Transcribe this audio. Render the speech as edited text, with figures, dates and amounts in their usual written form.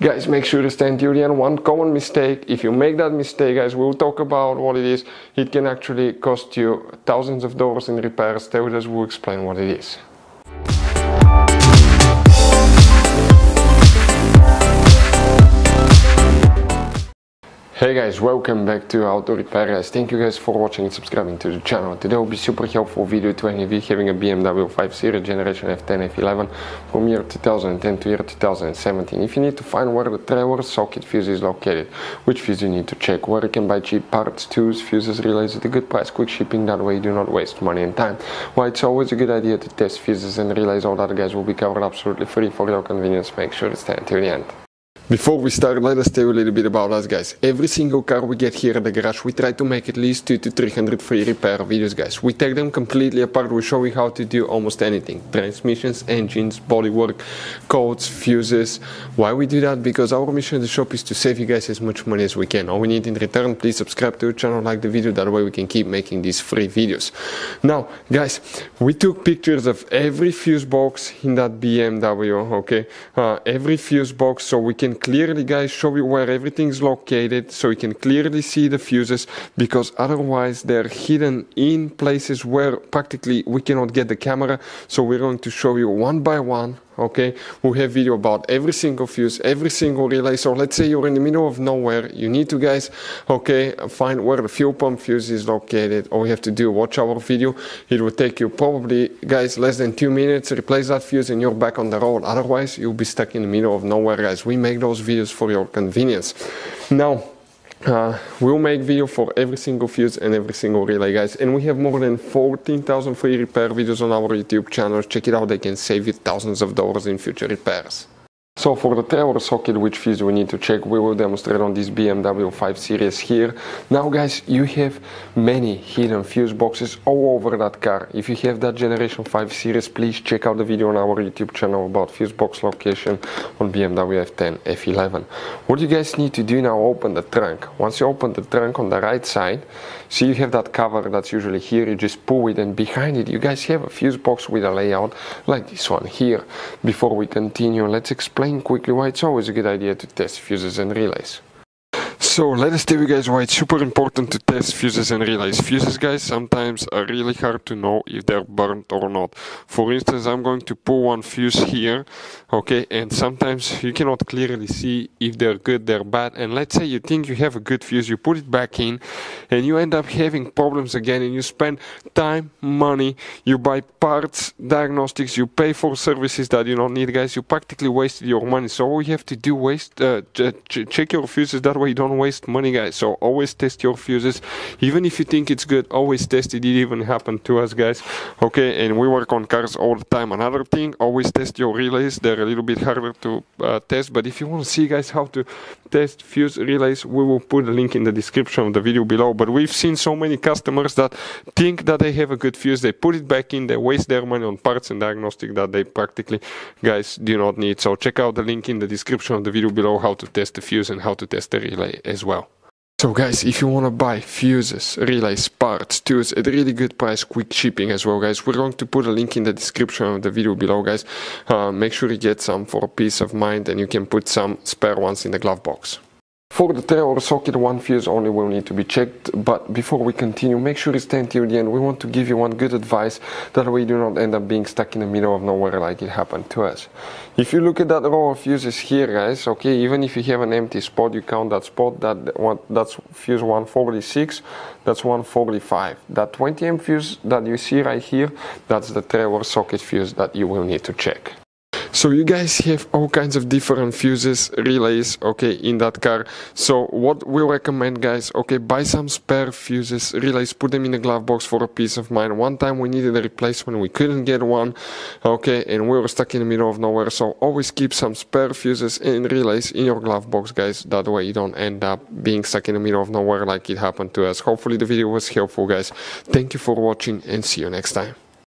Guys, make sure to stand durian. One common mistake, if you make that mistake, guys, we'll talk about what it is. It can actually cost you thousands of dollars in repairs. Stay with us, we'll explain what it is. Hey guys, welcome back to Auto Repair Guys. Thank you guys for watching and subscribing to the channel. Today will be super helpful video to any of you having a BMW 5 Series Generation F10, F11 from year 2010 to year 2017. If you need to find where the trailer socket fuse is located, which fuse you need to check, where you can buy cheap parts, tools, fuses, relays at a good price, quick shipping, that way you do not waste money and time. Why it's always a good idea to test fuses and relays, all that guys will be covered absolutely free for your convenience. Make sure to stay until the end. Before we start, let us tell a little bit about us, guys. Every single car we get here at the garage, we try to make at least 200 to 300 free repair videos, guys. We take them completely apart, we show you how to do almost anything. Transmissions, engines, bodywork, codes, fuses. Why we do that? Because our mission in the shop is to save you guys as much money as we can. All we need in return, please subscribe to our channel, like the video, that way we can keep making these free videos. Now, guys, we took pictures of every fuse box in that BMW, okay? Every fuse box, so we can clearly, guys, show you where everything's located, so you can clearly see the fuses, because otherwise they're hidden in places where practically we cannot get the camera. So we're going to show you one by one, okay? We have video about every single fuse, every single relay. So let's say you're in the middle of nowhere, you need to, guys, okay, find where the fuel pump fuse is located. All you have to do, watch our video. It will take you probably, guys, less than 2 minutes. Replace that fuse and you're back on the road. Otherwise you'll be stuck in the middle of nowhere, guys. We make those videos for your convenience. Now we'll make video for every single fuse and every single relay, guys, and we have more than 14,000 free repair videos on our YouTube channel. Check it out, they can save you thousands of dollars in future repairs. So for the trailer socket, which fuse we need to check, we will demonstrate on this BMW 5 Series here. Now guys, you have many hidden fuse boxes all over that car. If you have that Generation 5 Series, please check out the video on our YouTube channel about fuse box location on BMW F10, F11. What you guys need to do now, open the trunk. Once you open the trunk on the right side, see you have that cover that's usually here, you just pull it and behind it you guys have a fuse box with a layout like this one here. Before we continue, let's explain quickly why it's always a good idea to test fuses and relays. So let us tell you guys why it's super important to test fuses and relays. Fuses, guys, sometimes are really hard to know if they're burnt or not. For instance, I'm going to pull one fuse here, okay, and sometimes you cannot clearly see if they're good, they're bad. And let's say you think you have a good fuse, you put it back in and you end up having problems again, and you spend time, money, you buy parts, diagnostics, you pay for services that you don't need, guys. You practically wasted your money. So all you have to do, check your fuses, that way you don't waste money, guys. So always test your fuses, even if you think it's good, always test it. It even happened to us, guys, okay, and we work on cars all the time. Another thing, always test your relays. They're a little bit harder to test, but if you want to see, guys, how to test fuse relays, we will put a link in the description of the video below. But we've seen so many customers that think that they have a good fuse, they put it back in, they waste their money on parts and diagnostic that they practically, guys, do not need. So check out the link in the description of the video below, how to test the fuse and how to test the relay as well. So guys, if you want to buy fuses, relays, parts, tools at a really good price, quick shipping as well, guys, we're going to put a link in the description of the video below, guys. Make sure you get some for peace of mind, and you can put some spare ones in the glove box. For the trailer socket, one fuse only will need to be checked. But before we continue, make sure you stay until the end. We want to give you one good advice, that way you do not end up being stuck in the middle of nowhere like it happened to us. If you look at that row of fuses here, guys, okay, even if you have an empty spot, you count that spot, that's fuse 146, that's 145. That 20 amp fuse that you see right here, that's the trailer socket fuse that you will need to check. So you guys have all kinds of different fuses, relays, okay, in that car. So what we recommend, guys, okay, buy some spare fuses, relays, put them in the glove box for a peace of mind. One time we needed a replacement, we couldn't get one, okay, and we were stuck in the middle of nowhere. So always keep some spare fuses and relays in your glove box, guys, that way you don't end up being stuck in the middle of nowhere like it happened to us. Hopefully the video was helpful, guys. Thank you for watching and see you next time.